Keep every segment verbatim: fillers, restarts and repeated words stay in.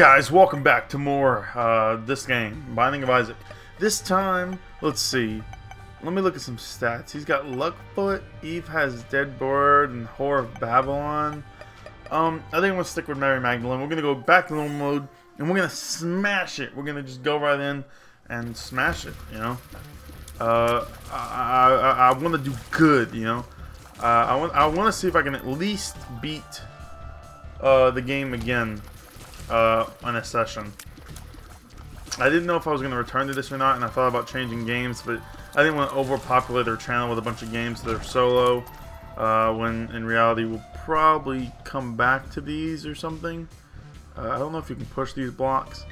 Guys, welcome back to more uh, this game, Binding of Isaac. This time, let's see. Let me look at some stats. He's got Luckfoot, Eve has Dead Bird, and Whore of Babylon. Um, I think I'm gonna stick with Mary Magdalene. We're gonna go back to normal mode, and we're gonna smash it. We're gonna just go right in and smash it. You know, uh, I I, I want to do good. You know, uh, I want I want to see if I can at least beat uh, the game again. Uh, on a session. I didn't know if I was going to return to this or not, and I thought about changing games, but I didn't want to overpopulate their channel with a bunch of games that are solo, uh, when in reality we'll probably come back to these or something. Uh, I don't know if you can push these blocks.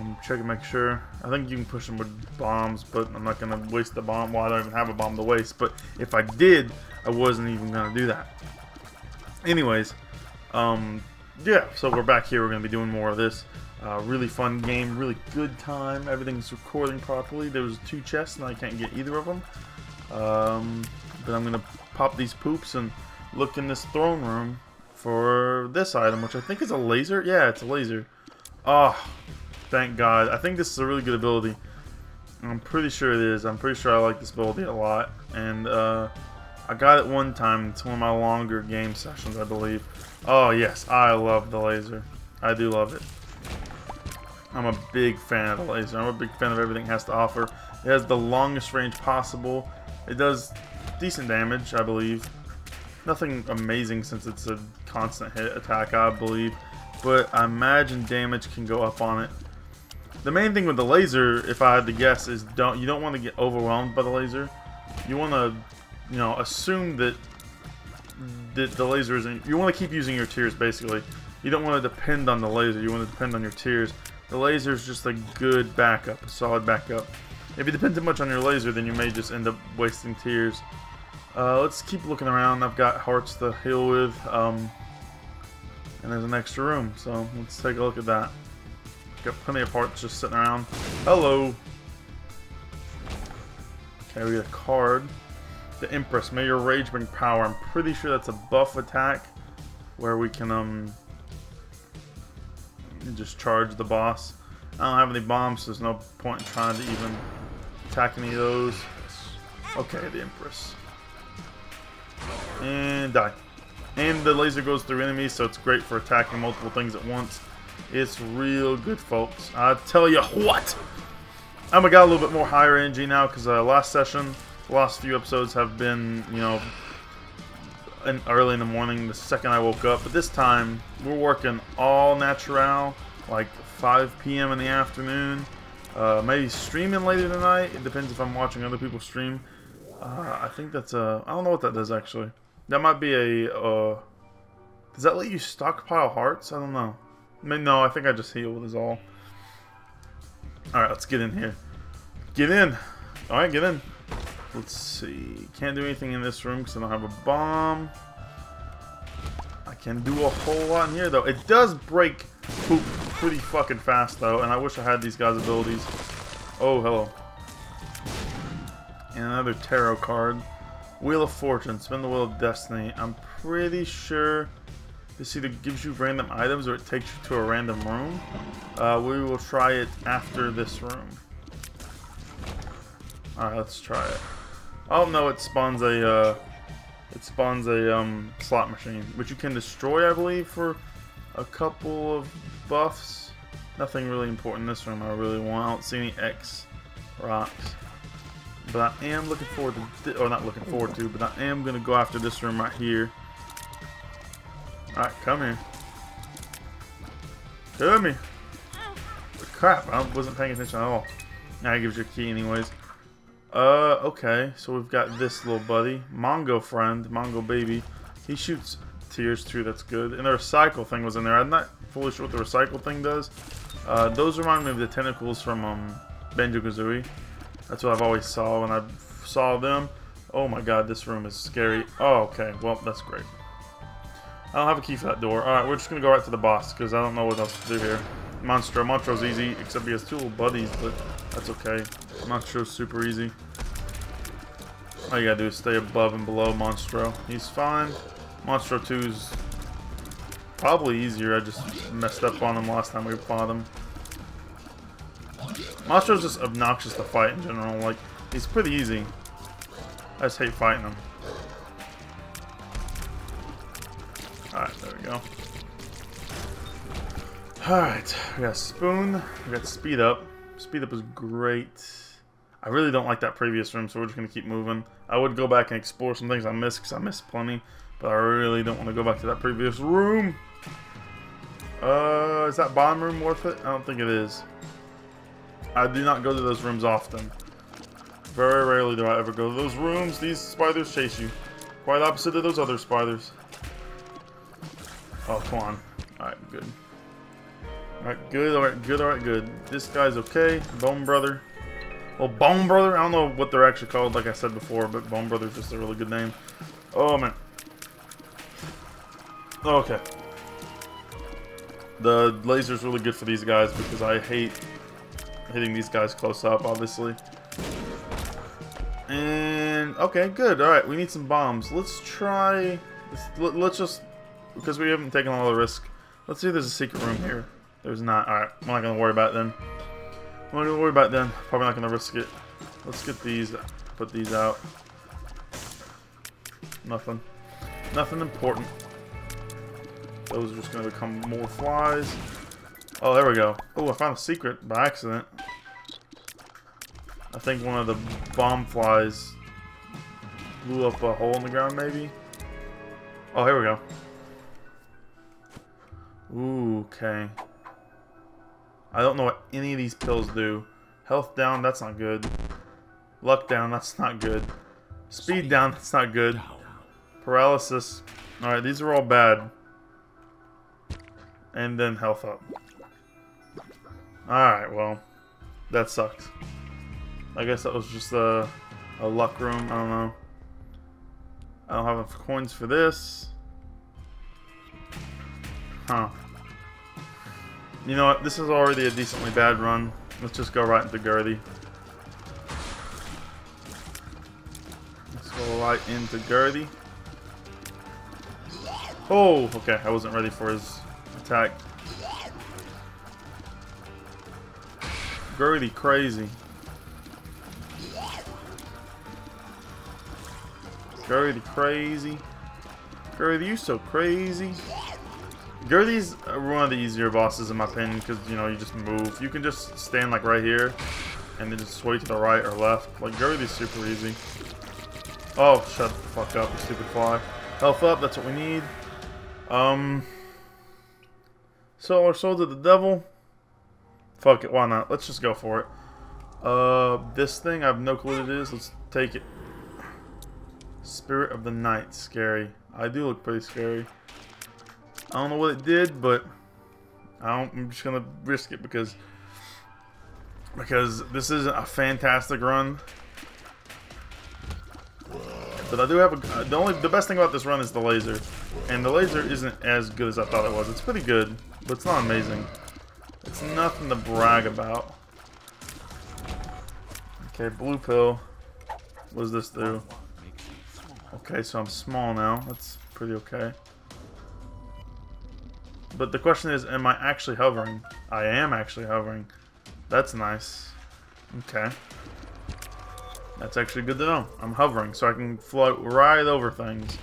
I'm checking to make sure. I think you can push them with bombs, but I'm not going to waste the bomb. Well, I don't even have a bomb to waste, but if I did, I wasn't even going to do that. Anyways, um... yeah, so we're back here. We're going to be doing more of this. Uh, really fun game, really good time. Everything's recording properly. There was two chests, and I can't get either of them. Um, but I'm going to pop these poops and look in this throne room for this item, which I think is a laser. Yeah, it's a laser. Oh, thank God. I think this is a really good ability. I'm pretty sure it is. I'm pretty sure I like this ability a lot. And uh, I got it one time. It's one of my longer game sessions, I believe. Oh yes, I love the laser. I do love it. I'm a big fan of the laser. I'm a big fan of everything it has to offer. It has the longest range possible. It does decent damage, I believe. Nothing amazing since it's a constant hit attack, I believe. But I imagine damage can go up on it. The main thing with the laser, if I had to guess, is don't you don't want to get overwhelmed by the laser. You want to, you know, assume that The, the laser isn't. You want to keep using your tears, basically. You don't want to depend on the laser. You want to depend on your tears. The laser is just a good backup, a solid backup. If you depend too much on your laser, then you may just end up wasting tears. Uh, let's keep looking around. I've got hearts to heal with, um, and there's an extra room, so let's take a look at that. Got plenty of hearts just sitting around. Hello. Okay, we got a card. The Empress, may your rage bring power. I'm pretty sure that's a buff attack where we can um just charge the boss. I don't have any bombs, so there's no point in trying to even attack any of those. Okay, the Empress. And die. And the laser goes through enemies, so it's great for attacking multiple things at once. It's real good, folks. I tell you what! I'm a guy a little bit more higher energy now because uh, last session... the last few episodes have been, you know, in early in the morning, the second I woke up. But this time, we're working all natural, like five P M in the afternoon. Uh, maybe streaming later tonight. It depends if I'm watching other people stream. Uh, I think that's a... I don't know what that does, actually. That might be a... Uh, does that let you stockpile hearts? I don't know. I mean, no, I think I just healed is all. Alright, let's get in here. Get in. Alright, get in. Let's see. Can't do anything in this room because I don't have a bomb. I can do a whole lot in here, though. It does break poop pretty fucking fast, though, and I wish I had these guys' abilities. Oh, hello. And another tarot card. Wheel of Fortune. Spin the Wheel of Destiny. I'm pretty sure this either gives you random items or it takes you to a random room. Uh, we will try it after this room. Alright, let's try it. Oh no, it spawns a uh, it spawns a um, slot machine, which you can destroy, I believe, for a couple of buffs. Nothing really important in this room. I really want. I don't see any X rocks, but I am looking forward to, or not looking forward to, but I am gonna go after this room right here. Alright, come here. Come here. Crap, I wasn't paying attention at all. Now it gives you a key, anyways. Uh, okay, so we've got this little buddy. Mongo friend, Mongo baby. He shoots tears too, that's good. And the recycle thing was in there. I'm not fully sure what the recycle thing does. Uh, those remind me of the tentacles from, um, Banjo-Kazooie. That's what I've always saw when I saw them. Oh my god, this room is scary. Oh, okay, well, that's great. I don't have a key for that door. Alright, we're just gonna go right to the boss, because I don't know what else to do here. Monstro. Monstro's easy, except he has two little buddies, but that's okay. Monstro's super easy. All you gotta do is stay above and below Monstro. He's fine. Monstro two's probably easier. I just messed up on them last time we fought them. Monstro's just obnoxious to fight in general. Like, he's pretty easy. I just hate fighting him. Alright, there we go. Alright, we got Spoon. We got Speed Up. Speed Up is great. I really don't like that previous room, so we're just going to keep moving. I would go back and explore some things I missed, because I missed plenty. But I really don't want to go back to that previous room. Uh, is that bomb room worth it? I don't think it is. I do not go to those rooms often. Very rarely do I ever go to those rooms. These spiders chase you. Quite opposite to those other spiders. Oh, come on. Alright, good. Alright, good, alright, good, alright, good. This guy's okay. Bone Brother. Well, Bone Brother, I don't know what they're actually called, like I said before, but Bone Brother is just a really good name. Oh, man. Okay. The laser's really good for these guys because I hate hitting these guys close up, obviously. And, okay, good. Alright, we need some bombs. Let's try... Let's, let's just... Because we haven't taken all the risk. Let's see if there's a secret room here. There's not. Alright, I'm not going to worry about it then. I'm not going to worry about it then. Probably not going to risk it. Let's get these... Put these out. Nothing. Nothing important. Those are just going to become more flies. Oh, there we go. Oh, I found a secret by accident. I think one of the bomb flies blew up a hole in the ground, maybe? Oh, here we go. Ooh, okay. I don't know what any of these pills do. Health down, that's not good. Luck down, that's not good. Speed down, that's not good. Paralysis. Alright, these are all bad. And then health up. Alright, well, that sucks. I guess that was just a, a luck room. I don't know. I don't have enough coins for this. Huh. You know what? This is already a decently bad run. Let's just go right into Gertie. Let's go right into Gertie. Oh, okay. I wasn't ready for his... attack. Gertie crazy. Gertie crazy. Gertie, you so crazy. Gertie's one of the easier bosses in my opinion because, you know, you just move. You can just stand like right here and then just sway to the right or left. Like, Gertie's super easy. Oh, shut the fuck up, you stupid fly. Health up, that's what we need. Um... Sell our soul to the devil. Fuck it, why not? Let's just go for it. Uh, this thing, I have no clue what it is. Let's take it. Spirit of the Night, scary. I do look pretty scary. I don't know what it did, but I don't, I'm just gonna risk it because because this isn't a fantastic run. But I do have a the only the best thing about this run is the laser, and the laser isn't as good as I thought it was. It's pretty good. But it's not amazing. It's nothing to brag about. Okay, blue pill. What does this do? Okay, so I'm small now. That's pretty okay. But the question is, am I actually hovering? I am actually hovering. That's nice. Okay. That's actually good to know. I'm hovering, so I can float right over things.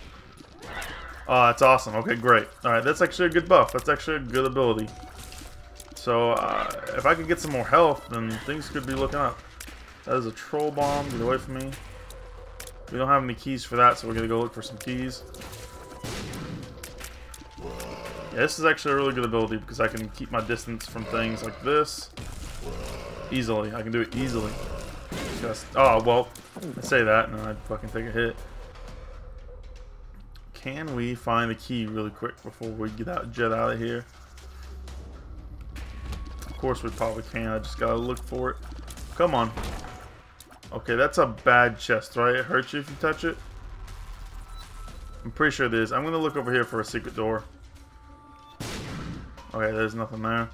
Oh, that's awesome. Okay, great. Alright, that's actually a good buff. That's actually a good ability. So, uh, if I could get some more health, then things could be looking up. That is a troll bomb. Get away from me. We don't have any keys for that, so we're going to go look for some keys. Yeah, this is actually a really good ability because I can keep my distance from things like this. Easily. I can do it easily. Just, oh, well, I say that, and I'd fucking take a hit. Can we find the key really quick before we get out jet out of here? Of course we probably can. I just gotta look for it. Come on. Okay, that's a bad chest, right? It hurts you if you touch it. I'm pretty sure it is. I'm gonna look over here for a secret door. Okay, there's nothing there.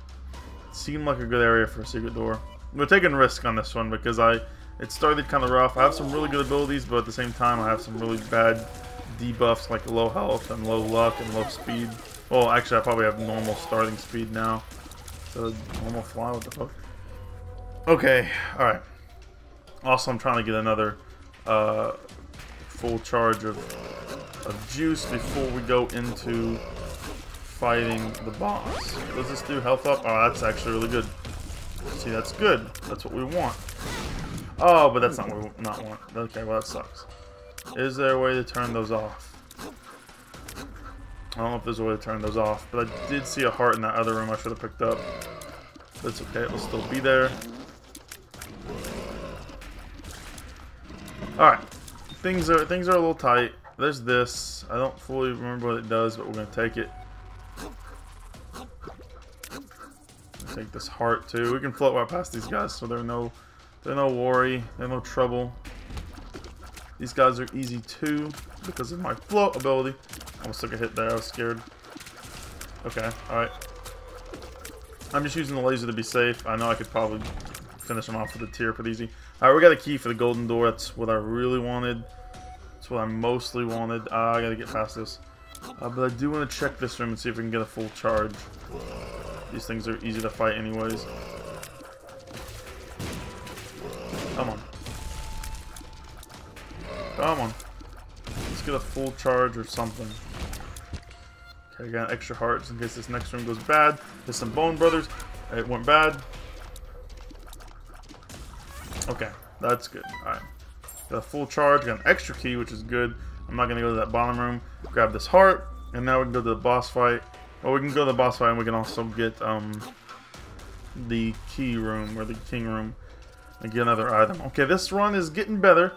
It seemed like a good area for a secret door. We're taking a risk on this one because I it started kind of rough. I have some really good abilities, but at the same time I have some really bad debuffs like low health and low luck and low speed. Well, actually, I probably have normal starting speed now. So, normal fly, what the fuck? Okay, alright. Also, I'm trying to get another uh, full charge of, of juice before we go into fighting the boss. Does this do health up? Oh, that's actually really good. See, that's good. That's what we want. Oh, but that's not what we not want. Okay, well, that sucks. Is there a way to turn those off? I don't know if there's a way to turn those off, but I did see a heart in that other room I should have picked up. That's okay, it'll still be there. Alright. Things are things are a little tight. There's this. I don't fully remember what it does, but we're gonna take it. Take this heart too. We can float right past these guys, so they're no they're no worry, they're no trouble. These guys are easy too because of my float ability. I almost took a hit there, I was scared. Okay, alright. I'm just using the laser to be safe. I know I could probably finish them off with a tear pretty easy. Alright, we got a key for the golden door. That's what I really wanted. That's what I mostly wanted. Uh, I gotta get past this. Uh, but I do want to check this room and see if we can get a full charge. These things are easy to fight anyways. Come on. Come on. Let's get a full charge or something. Okay, I got an extra heart just in case this next room goes bad. There's some Bone Brothers. It went bad. Okay, that's good. Alright. Got a full charge. Got an extra key, which is good. I'm not going to go to that bottom room. Grab this heart. And now we can go to the boss fight. Or we can go to the boss fight and we can also get um, the key room or the king room. And get another item. Okay, this run is getting better.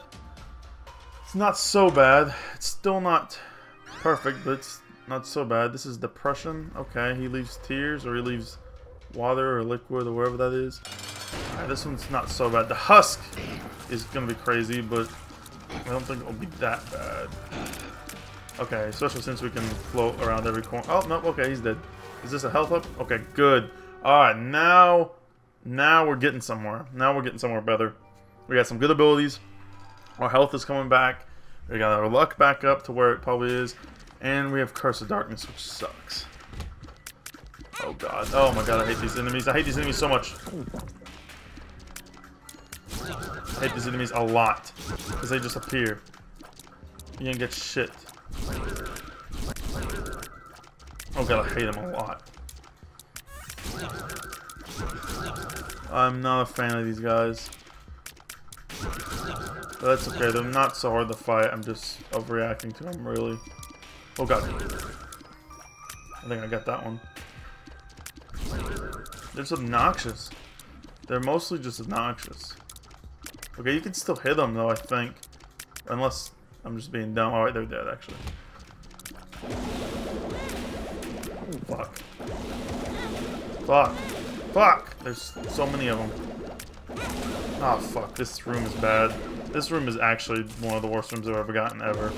It's not so bad. It's still not perfect, but it's not so bad. This is depression. Okay, he leaves tears or he leaves water or liquid or wherever that is. Alright, this one's not so bad. The husk is going to be crazy, but I don't think it'll be that bad. Okay, especially since we can float around every corner. Oh, no, okay, he's dead. Is this a health up? Okay, good. Alright, now, now we're getting somewhere. Now we're getting somewhere better. We got some good abilities. Our health is coming back. We got our luck back up to where it probably is. And we have Curse of Darkness, which sucks. Oh god. Oh my god, I hate these enemies. I hate these enemies so much. I hate these enemies a lot. Because they just appear. You can get shit. Oh god, I hate them a lot. I'm not a fan of these guys. But that's okay, they're not so hard to fight. I'm just overreacting to them, really. Oh god. I think I got that one. They're just obnoxious. They're mostly just obnoxious. Okay, you can still hit them, though, I think. Unless I'm just being dumb. Alright, they're dead, actually. Ooh, fuck. Fuck. Fuck! There's so many of them. Oh, fuck. This room is bad. This room is actually one of the worst rooms I've ever gotten, ever.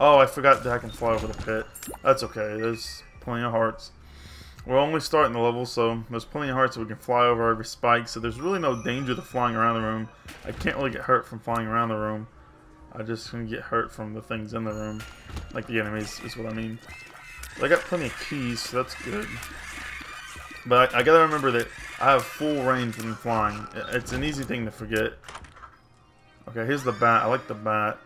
Oh, I forgot that I can fly over the pit. That's okay. There's plenty of hearts. We're only starting the level, so there's plenty of hearts that we can fly over every spike, so there's really no danger to flying around the room. I can't really get hurt from flying around the room. I just can get hurt from the things in the room. Like the enemies, is what I mean. But I got plenty of keys, so that's good. But I, I gotta remember that I have full range when flying. It's an easy thing to forget. Okay, here's the bat. I like the bat.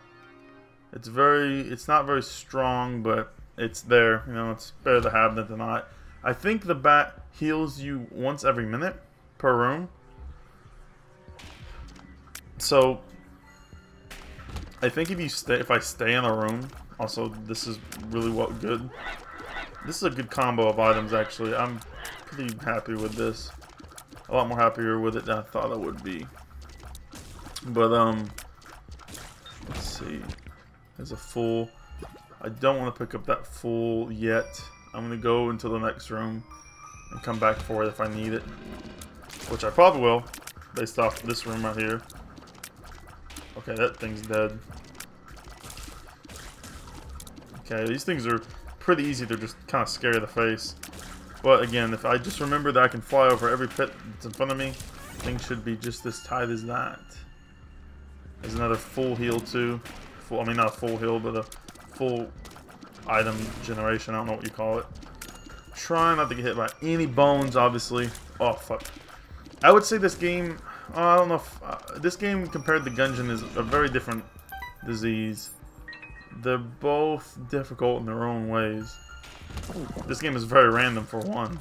It's very, it's not very strong, but it's there. You know, it's better to have than to not. I think the bat heals you once every minute per room. So, I think if you stay, if I stay in a room, also this is really what good. This is a good combo of items, actually. I'm pretty happy with this. A lot more happier with it than I thought I would be. But, um, let's see. There's a full. I don't want to pick up that full yet. I'm going to go into the next room and come back for it if I need it. Which I probably will, based off this room right here. Okay, that thing's dead. Okay, these things are pretty easy. They're just kind of scary to the face. But again, if I just remember that I can fly over every pit that's in front of me, things should be just as tight as that. There's another full heal too. Full, I mean not a full heal, but a full item generation. I don't know what you call it. Try not to get hit by any bones, obviously. Oh, fuck. I would say this game... Uh, I don't know if... Uh, this game compared to Gungeon is a very different disease. They're both difficult in their own ways. This game is very random, for one.